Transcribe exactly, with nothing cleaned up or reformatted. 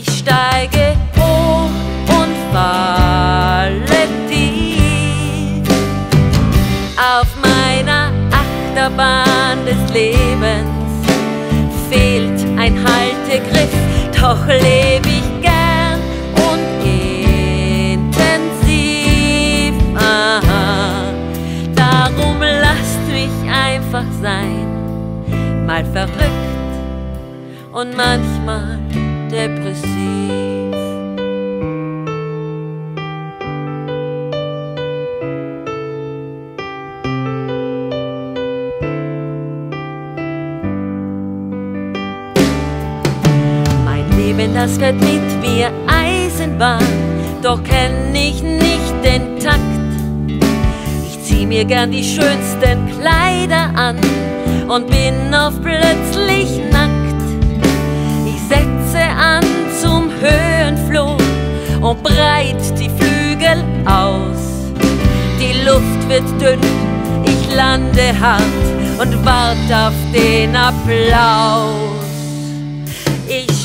Ich steige hoch und falle tief auf meiner Achterbahn des Lebens. Fehlt ein Haltegriff, doch lebe ich gern und intensiv. Aha. Darum lasst mich einfach sein, mal verrückt und manchmal depressiv. Mein Leben, das fährt mit mir Eisenbahn, doch kenn ich nicht den Takt. Ich zieh mir gern die schönsten Kleider an und bin oft plötzlich nackt. An zum Höhenflug und breit die Flügel aus. Die Luft wird dünn, ich lande hart und wart auf den Applaus. Ich